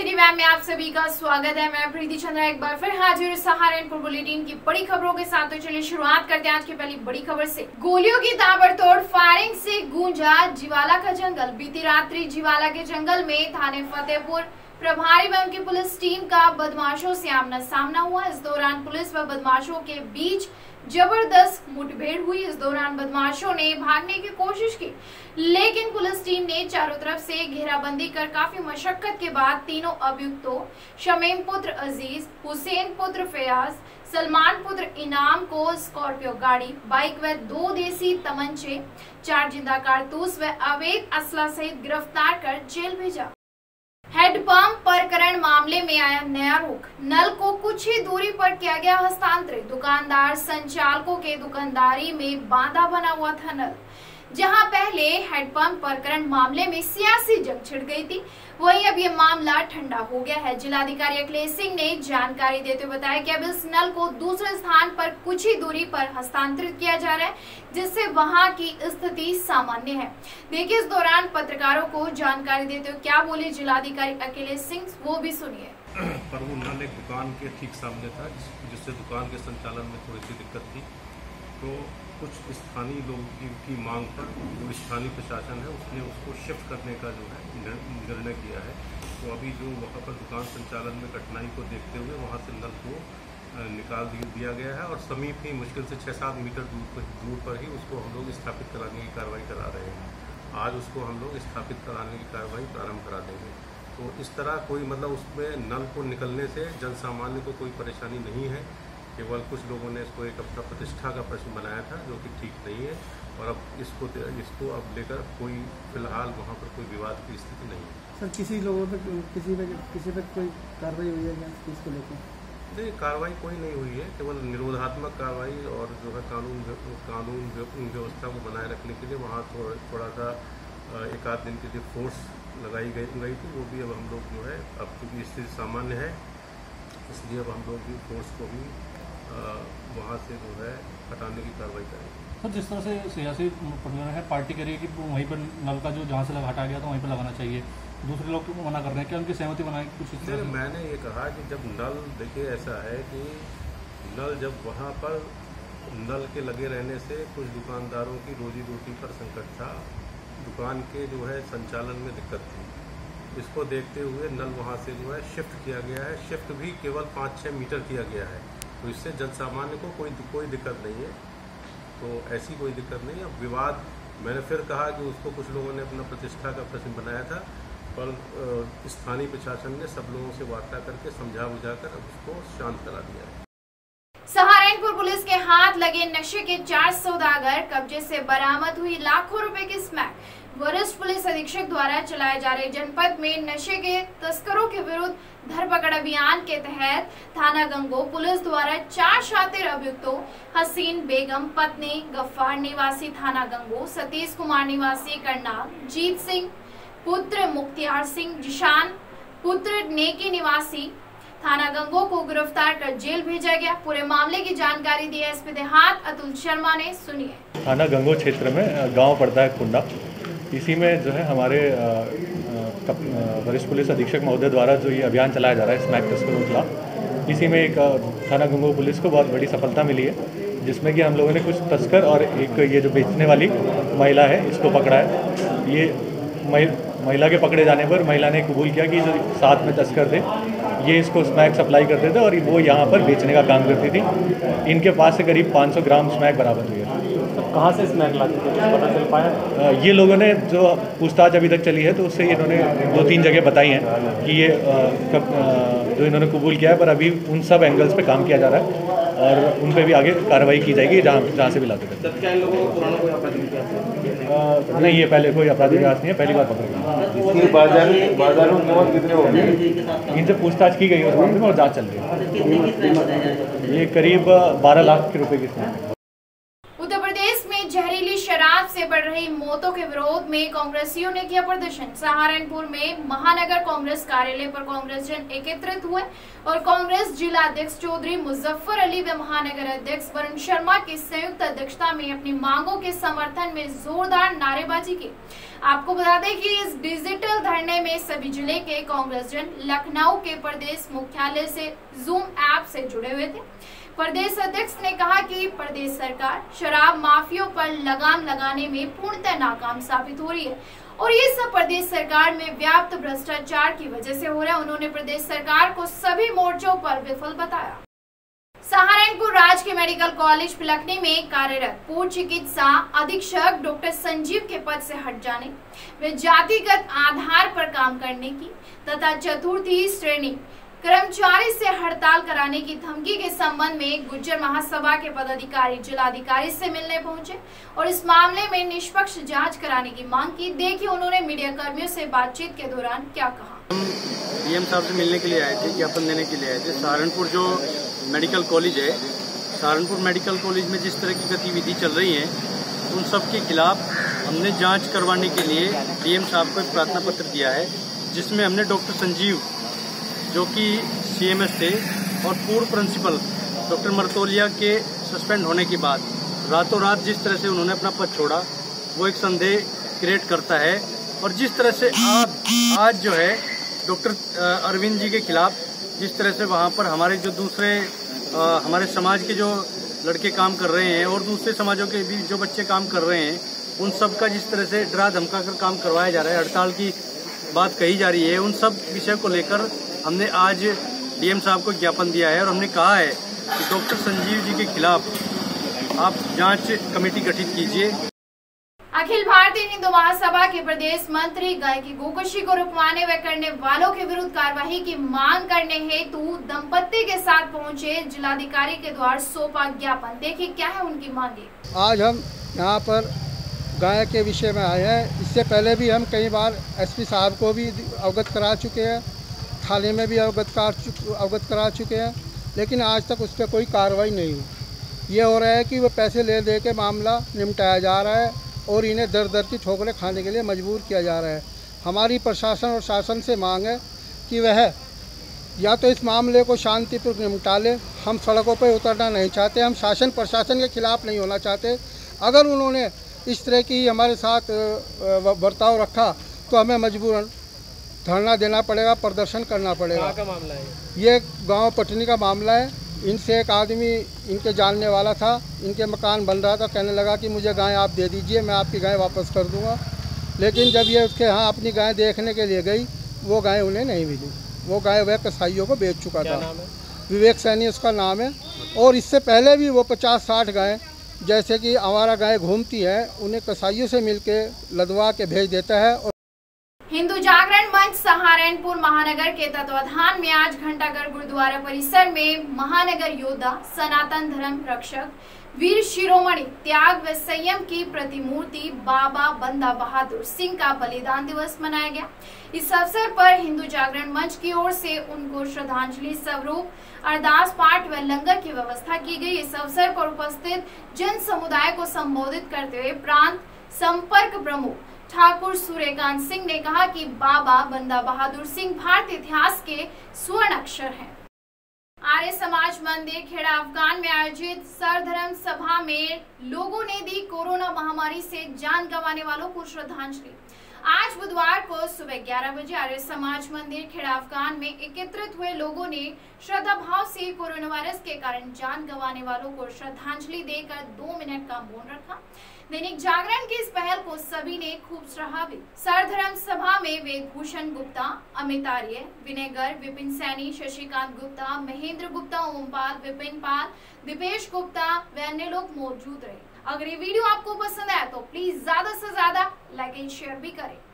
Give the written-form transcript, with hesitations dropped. City web में आप सभी का स्वागत है। मैं प्रीति चंद्रा एक बार फिर हाजिर सहारनपुर बुलेटिन की बड़ी खबरों के साथ। तो चलिए शुरुआत करते हैं आज की पहली बड़ी खबर से। गोलियों की ताबड़तोड़ फायरिंग से गूंजा जीवाला का जंगल। बीती रात्रि जीवाला के जंगल में थाने फतेहपुर प्रभारी व उनकी पुलिस टीम का बदमाशों से आमना सामना हुआ। इस दौरान पुलिस व बदमाशों के बीच जबरदस्त मुठभेड़ हुई। इस दौरान बदमाशों ने भागने की कोशिश की, लेकिन पुलिस टीम ने चारों तरफ से घेराबंदी कर काफी मशक्कत के बाद तीनों अभियुक्तों शमईम पुत्र अजीज, हुसैन पुत्र फय्यास, सलमान पुत्र इनाम को स्कॉर्पियो गाड़ी, बाइक व 2 देसी तमंचे, 4 जिंदा कारतूस व अवैध असला सहित गिरफ्तार कर जेल भेजा। हेडपंप प्रकरण मामले में आया नया रुख। नल को कुछ ही दूरी पर किया गया हस्तांतरित। दुकानदार संचालकों के दुकानदारी में बांधा बना हुआ था नल। जहां पहले हेडपंप प्रकरण मामले में सियासी जंग छिड़ गई थी, वहीं अब ये मामला ठंडा हो गया है। जिलाधिकारी अखिलेश सिंह ने जानकारी देते हुए बताया कि अब इस नल को दूसरे स्थान पर कुछ ही दूरी पर हस्तांतरित किया जा रहा है, जिससे वहां की स्थिति सामान्य है। देखिए इस दौरान पत्रकारों को जानकारी देते हुए क्या बोले जिलाधिकारी अखिलेश सिंह, वो भी सुनिए। पर वो नल एक दुकान के ठीक सामने था, जिससे दुकान के संचालन में थोड़ी सी दिक्कत थी। तो कुछ स्थानीय लोगों की मांग पर जो स्थानीय प्रशासन है उसने उसको शिफ्ट करने का जो है निर्णय किया है। तो अभी जो वहाँ पर दुकान संचालन में कठिनाई को देखते हुए वहाँ से नल को निकाल दिया गया है और समीप ही मुश्किल से 6-7 मीटर दूर पर ही उसको हम लोग स्थापित कराने की कार्रवाई करा रहे हैं। आज उसको हम लोग स्थापित कराने की कार्रवाई प्रारंभ करा देंगे। तो इस तरह कोई मतलब उसमें नल को निकलने से जनसामान्य को कोई परेशानी नहीं है। केवल कुछ लोगों ने इसको एक अपना प्रतिष्ठा का प्रश्न बनाया था, जो कि ठीक नहीं है। और अब इसको अब लेकर कोई फिलहाल वहाँ पर कोई विवाद की स्थिति नहीं है। सर किसी लोगों पर किसी पे कोई कार्रवाई हुई है क्या इसको लेकर? नहीं, कार्रवाई कोई नहीं हुई है। केवल निरोधात्मक कार्रवाई और जो है कानून व्यवस्था को बनाए रखने के लिए वहाँ थोड़ा सा एक आध दिन के लिए फोर्स लगाई गई थी। वो भी अब हम लोग जो है अब क्योंकि स्थिति सामान्य है, इसलिए अब हम लोग भी फोर्स को भी वहाँ से जो है हटाने की कार्रवाई करेंगे। सर जिस तरह से सियासी प्रबंधन है, पार्टी कह रही है कि वहीं पर नल का जो जहाँ से हटा गया था वहीं पर लगाना चाहिए, दूसरे लोग तो मना कर रहे हैं। क्या उनकी सहमति बनाए कुछ? सर मैंने ये कहा कि जब नल देखिए ऐसा है कि नल जब वहाँ पर नल के लगे रहने से कुछ दुकानदारों की रोजी रोटी पर संकट था, दुकान के जो है संचालन में दिक्कत थी। इसको देखते हुए नल वहाँ से जो है शिफ्ट किया गया है। शिफ्ट भी केवल 5-6 मीटर किया गया है। तो इससे जनसामान्य को कोई दिक्कत नहीं है। तो ऐसी कोई दिक्कत नहीं है। अब विवाद मैंने फिर कहा कि उसको कुछ लोगों ने अपना प्रतिष्ठा का प्रश्न बनाया था, पर स्थानीय प्रशासन ने सब लोगों से वार्ता करके समझा बुझाकर अब उसको शांत करा दिया है। सहारनपुर पुलिस के हाथ लगे नशे के 4 सौदागर। कब्जे से बरामद हुई लाखों रुपए की स्मैक। वरिष्ठ पुलिस अधीक्षक द्वारा चलाए जा रहे जनपद में नशे के तस्करों के विरुद्ध धरपकड़ अभियान के तहत थाना गंगो पुलिस द्वारा 4 शातिर अभियुक्तों हसीन बेगम पत्नी गफ्फार निवासी थाना गंगो, सतीश कुमार निवासी करनाल, जीत सिंह पुत्र मुख्तियार सिंह, जिशान पुत्र नेकी निवासी थाना गंगो को गिरफ्तार कर जेल भेजा गया। पूरे मामले की जानकारी दी है एसपी देहात अतुल शर्मा ने, सुनिए। थाना गंगो क्षेत्र में गांव पड़ता है कुंडा। इसी में जो है हमारे वरिष्ठ पुलिस अधीक्षक महोदय द्वारा जो ये अभियान चलाया जा रहा है स्मैक तस्करों के खिलाफ, इसी में एक थाना गंगो पुलिस को बहुत बड़ी सफलता मिली है, जिसमें कि हम लोगों ने कुछ तस्कर और एक ये जो बेचने वाली महिला है इसको पकड़ा है। ये महिला के पकड़े जाने पर महिला ने कबूल किया कि जो साथ में तस्कर थे ये इसको स्मैक सप्लाई करते थे और वो यहाँ पर बेचने का काम करती थी। इनके पास से करीब 500 ग्राम स्मैक बरामद हुई है। तो कहाँ से स्मैक लाते थे पता चल पाया? ये लोगों ने जो पूछताछ अभी तक चली है तो उससे इन्होंने 2-3 जगह बताई हैं कि ये जो इन्होंने कबूल किया है, पर अभी उन सब एंगल्स पर काम किया जा रहा है और उन पर भी आगे कार्रवाई की जाएगी जहाँ से भी लाते थे। नहीं, ये पहले कोई आपराधिक इतिहास नहीं है, पहली बार पकड़ गए। इनसे पूछताछ की गई है और जांच चल रही है। ये करीब 12 लाख के रुपए की स्मैक। उत्तर प्रदेश में जहरीली शराब से बढ़ रही मौतों के विरोध में कांग्रेसियों ने किया प्रदर्शन। सहारनपुर में महानगर कांग्रेस कार्यालय पर कांग्रेस जन एकत्रित हुए और कांग्रेस जिला अध्यक्ष चौधरी मुजफ्फर अली व महानगर अध्यक्ष वरुण शर्मा की संयुक्त अध्यक्षता में अपनी मांगों के समर्थन में जोरदार नारेबाजी की। आपको बता दें कि इस डिजिटल धरने में सभी जिले के कांग्रेसजन लखनऊ के प्रदेश मुख्यालय से जूम ऐप से जुड़े हुए थे। प्रदेश अध्यक्ष ने कहा कि प्रदेश सरकार शराब माफियों पर लगाम लगाने में पूर्णतः नाकाम साबित हो रही है और ये सब प्रदेश सरकार में व्याप्त भ्रष्टाचार की वजह से हो रहा है। उन्होंने प्रदेश सरकार को सभी मोर्चों पर विफल बताया। सहारनपुर राजकीय मेडिकल कॉलेज लखनऊ में कार्यरत पूर्व चिकित्सा अधीक्षक डॉक्टर संजीव के पद से हट जाने, वे जातिगत आधार पर काम करने की तथा चतुर्थी श्रेणी कर्मचारी से हड़ताल कराने की धमकी के संबंध में गुर्जर महासभा के पदाधिकारी जिलाधिकारी से मिलने पहुंचे और इस मामले में निष्पक्ष जांच कराने की मांग की। देखिए उन्होंने मीडिया कर्मियों से बातचीत के दौरान क्या कहा। डीएम साहब से मिलने के लिए आए थे, ज्ञापन देने के लिए आए थे। सहारनपुर जो मेडिकल कॉलेज है, सहारनपुर मेडिकल कॉलेज में जिस तरह की गतिविधि चल रही है उन सब के खिलाफ हमने जांच करवाने के लिए डीएम साहब को एक प्रार्थना पत्र दिया है, जिसमें हमने डॉक्टर संजीव जो कि सीएमएस थे और पूर्व प्रिंसिपल डॉक्टर मर्तोलिया के सस्पेंड होने के बाद रातों रात जिस तरह से उन्होंने अपना पद छोड़ा वो एक संदेह क्रिएट करता है। और जिस तरह से आज जो है डॉक्टर अरविंद जी के खिलाफ जिस तरह से वहाँ पर हमारे जो दूसरे हमारे समाज के जो लड़के काम कर रहे हैं और दूसरे समाजों के भी जो बच्चे काम कर रहे हैं उन सब का जिस तरह से डरा धमका कर काम करवाया जा रहा है, हड़ताल की बात कही जा रही है, उन सब विषय को लेकर हमने आज डीएम साहब को ज्ञापन दिया है और हमने कहा है कि डॉक्टर संजीव जी के खिलाफ आप जांच कमेटी गठित कीजिए। अखिल भारतीय हिंदू महासभा के प्रदेश मंत्री गाय की गोकशी को रुकवाने व करने वालों के विरुद्ध कार्यवाही की मांग करने हेतु दंपत्ति के साथ पहुंचे जिलाधिकारी के द्वार सौंपा ज्ञापन। देखिए क्या है उनकी मांगे। आज हम यहां पर गाय के विषय में आए हैं। इससे पहले भी हम कई बार एसपी साहब को भी अवगत करा चुके हैं, थाने में भी अवगत करा चुके हैं, लेकिन आज तक उस पर कोई कार्रवाई नहीं हुई। ये हो रहा है कि वो पैसे ले दे के मामला निपटाया जा रहा है और इन्हें दर दर की ठोकरें खाने के लिए मजबूर किया जा रहा है। हमारी प्रशासन और शासन से मांग है कि वह या तो इस मामले को शांतिपूर्वक निपटा ले। हम सड़कों पर उतरना नहीं चाहते, हम शासन प्रशासन के खिलाफ नहीं होना चाहते। अगर उन्होंने इस तरह की हमारे साथ बर्ताव रखा तो हमें मजबूरन धरना देना पड़ेगा, प्रदर्शन करना पड़ेगा। का मामला है ये गाँव पटनी का मामला है। इनसे एक आदमी इनके जानने वाला था, इनके मकान बन रहा था, कहने लगा कि मुझे गाय आप दे दीजिए, मैं आपकी गाय वापस कर दूंगा। लेकिन जब ये उसके यहाँ अपनी गाय देखने के लिए गई, वो गाय उन्हें नहीं मिली। वो गाय वह कसाईयों को बेच चुका था। विवेक सैनी उसका नाम है। और इससे पहले भी वो 50-60 गाय जैसे कि आवारा गाय घूमती है उन्हें कसाईयों से मिल के लदवा के भेज देता है। और हिंदू जागरण मंच सहारनपुर महानगर के तत्वाधान में आज घंटागढ़ गुरुद्वारा परिसर में महानगर योद्धा सनातन धर्म रक्षक वीर शिरोमणि त्याग व संयम की प्रतिमूर्ति बाबा बंदा बहादुर सिंह का बलिदान दिवस मनाया गया। इस अवसर पर हिंदू जागरण मंच की ओर से उनको श्रद्धांजलि स्वरूप अरदास पाठ व लंगर की व्यवस्था की गई। इस अवसर पर उपस्थित जन समुदाय को संबोधित करते हुए प्रांत संपर्क प्रमुख ठाकुर सूर्यकांत सिंह ने कहा कि बाबा बंदा बहादुर सिंह भारतीय इतिहास के स्वर्ण अक्षर हैं। आर्य समाज मंदिर खेड़ा अफगान में आयोजित सर्वधर्म सभा में लोगों ने दी कोरोना महामारी से जान गंवाने वालों को श्रद्धांजलि। आज बुधवार को सुबह 11 बजे आर्य समाज मंदिर खेड़ा अफगान में एकत्रित हुए लोगों ने श्रद्धा भाव से कोरोना वायरस के कारण जान गंवाने वालों को श्रद्धांजलि देकर 2 मिनट का मौन रखा। दैनिक जागरण की इस पहल को सभी ने खूब सराहा भी। सर्वधर्म सभा में वेदभूषण गुप्ता, अमित आर्य, विनय गर्ग, विपिन सैनी, शशिकांत गुप्ता, महेंद्र गुप्ता, ओमपाल, विपिन पाल, दीपेश गुप्ता व अन्य लोग मौजूद रहे। अगर ये वीडियो आपको पसंद आया तो प्लीज ज्यादा से ज्यादा लाइक एंड शेयर भी करें।